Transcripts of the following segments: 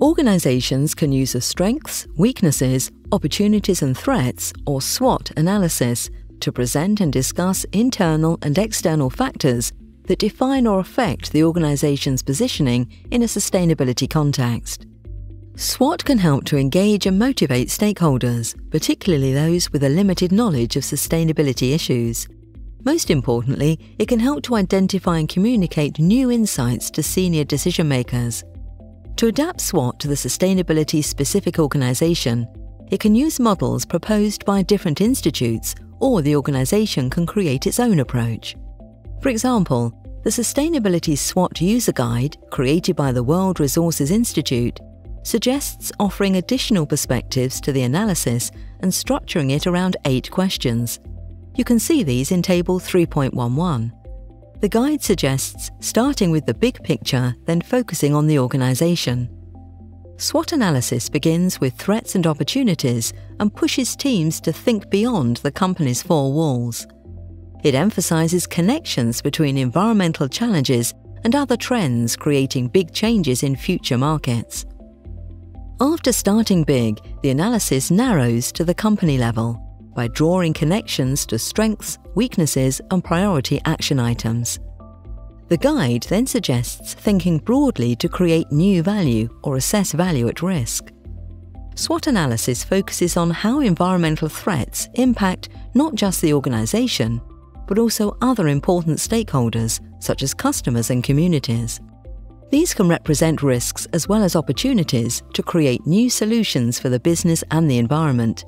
Organizations can use a strengths, weaknesses, opportunities and threats, or SWOT analysis, to present and discuss internal and external factors that define or affect the organization's positioning in a sustainability context. SWOT can help to engage and motivate stakeholders, particularly those with a limited knowledge of sustainability issues. Most importantly, it can help to identify and communicate new insights to senior decision-makers. To adapt SWOT to the sustainability-specific organization, it can use models proposed by different institutes, or the organization can create its own approach. For example, the Sustainability SWOT User Guide, created by the World Resources Institute, suggests offering additional perspectives to the analysis and structuring it around 8 questions. You can see these in Table 3.11. The guide suggests starting with the big picture, then focusing on the organization. SWOT analysis begins with threats and opportunities and pushes teams to think beyond the company's 4 walls. It emphasizes connections between environmental challenges and other trends, creating big changes in future markets. After starting big, the analysis narrows to the company level by drawing connections to strengths, weaknesses, and priority action items. The guide then suggests thinking broadly to create new value or assess value at risk. SWOT analysis focuses on how environmental threats impact not just the organization, but also other important stakeholders, such as customers and communities. These can represent risks as well as opportunities to create new solutions for the business and the environment.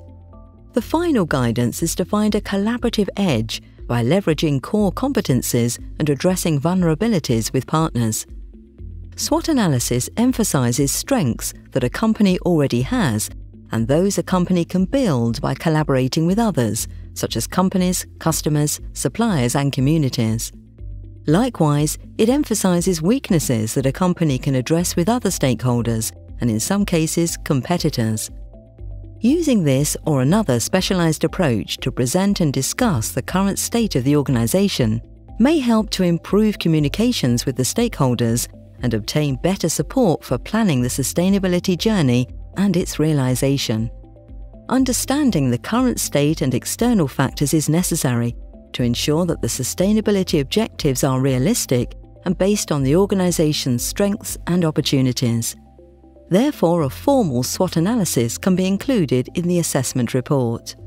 The final guidance is to find a collaborative edge by leveraging core competencies and addressing vulnerabilities with partners. SWOT analysis emphasizes strengths that a company already has and those a company can build by collaborating with others, such as companies, customers, suppliers, and communities. Likewise, it emphasizes weaknesses that a company can address with other stakeholders and, in some cases, competitors. Using this or another specialized approach to present and discuss the current state of the organization may help to improve communications with the stakeholders and obtain better support for planning the sustainability journey and its realization. Understanding the current state and external factors is necessary to ensure that the sustainability objectives are realistic and based on the organization's strengths and opportunities. Therefore, a formal SWOT analysis can be included in the assessment report.